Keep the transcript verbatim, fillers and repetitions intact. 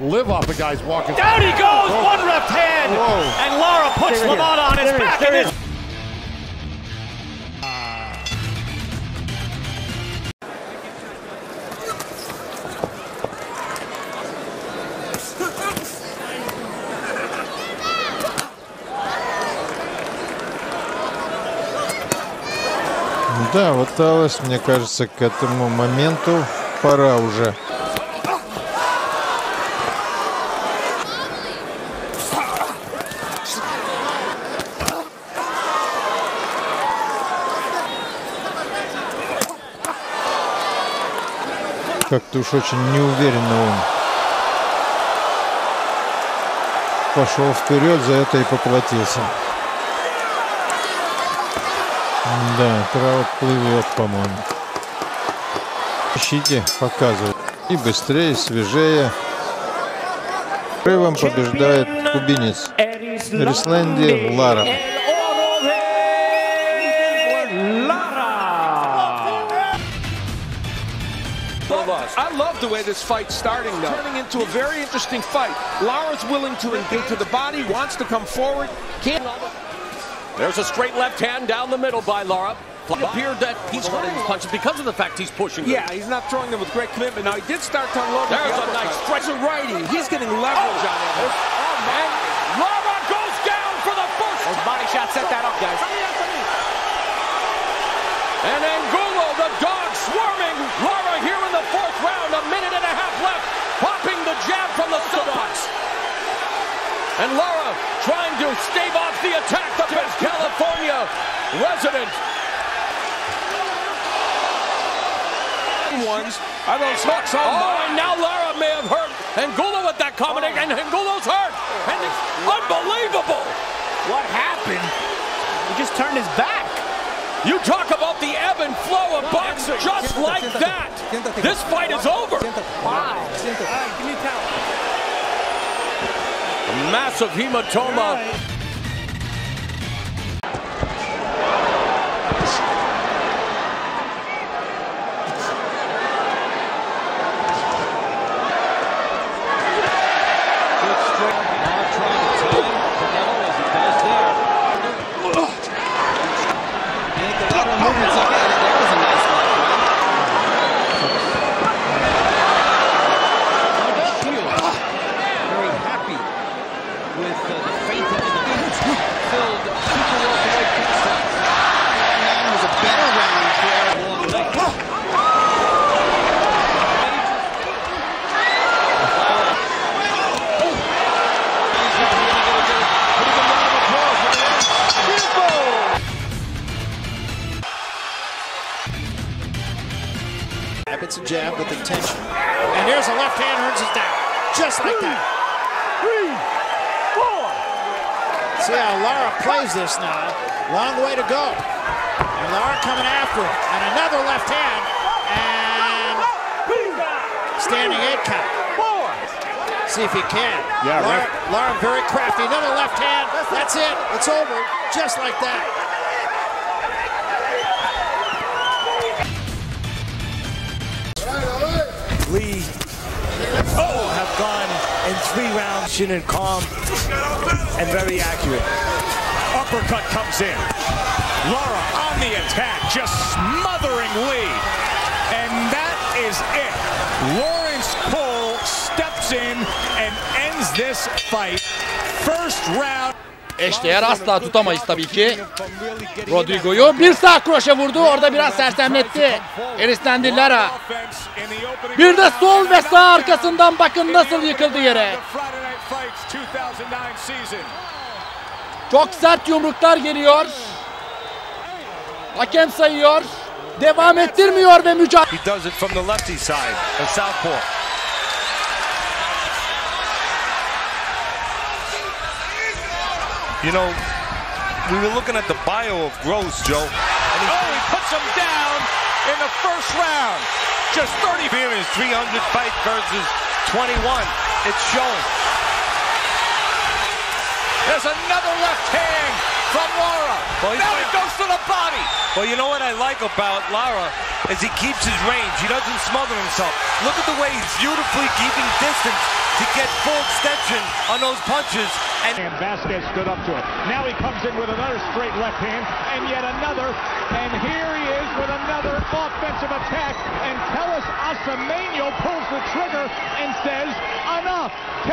Live off the guys walking. Down he goes, oh. One left hand, whoa. And Lara puts LaMotta on his back. And his... Да, вот Алис, мне кажется, к этому моменту пора уже. Как-то уж очень неуверенно он пошел вперед, за это и поплатился. Да, трава плывет, по-моему. Щите показывают. И быстрее, свежее. Прывом побеждает кубинец Эристленди Лара. I love the way this fight's starting, though. Turning into a very interesting fight. Lara's willing to engage to the body, wants to come forward. Can't. There's a straight left hand down the middle by Lara. It appeared that he's hurting his punches because of the fact he's pushing them. Yeah, he's not throwing them with great commitment. Now, he did start to unload. There's the a nice strike. There's a righty. He's getting leverage oh. on it. Oh, and Lara goes down for the first time. Those body shots set that up, guys. And Angulo, the dog swarming. Lara here in the fourth round, a minute and a half left. Popping the jab from the stopbox. And Lara trying to stave off the attack, the best California resident. Ones are those hooks on oh, mine. And now Lara may have hurt Angulo with that combination. Oh. And Angulo's hurt. And it's unbelievable. What happened? He just turned his back. You talk about the ebb and flow of boxing just like that. This fight is over. Wow. A massive hematoma. It's a jab with intention. And here's a left hand, earns it down. Just like that. Three, four. See how Lara plays this now. Long way to go. And Lara coming after it. And another left hand. And standing eight count. Four. See if he can. Yeah, Lara, right. Lara very crafty. Another left hand. That's it. It's over. Just like that. Lee, oh, have gone in three rounds, chin and calm, and very accurate. Uppercut comes in. Lara on the attack, just smothering Lee. And that is it. Lawrence Cole steps in and ends this fight. First round. Eşdeğer işte asla tutamayız tabii ki. Rodrigo'yu bir sağ kroşe vurdu. Orada biraz sersemletti. Erislandy Lara. Bir de sol ve sağ arkasından bakın nasıl yıkıldı yere. Çok sert yumruklar geliyor. Hakem sayıyor. Devam ettirmiyor ve mücadele. You know, we were looking at the bio of Gross, Joe. And he, oh, he puts him down in the first round. Just thirty appearances, three hundred fights versus twenty-one. It's shown. There's another left hand from Lara. Well, now it goes to the body. Well, you know what I like about Lara is he keeps his range. He doesn't smother himself. Look at the way he's beautifully keeping distance. to get full extension on those punches. And, and Vasquez stood up to it. Now he comes in with another straight left hand, and yet another. And here he is with another offensive attack. And Telis Osameno pulls the trigger and says, enough.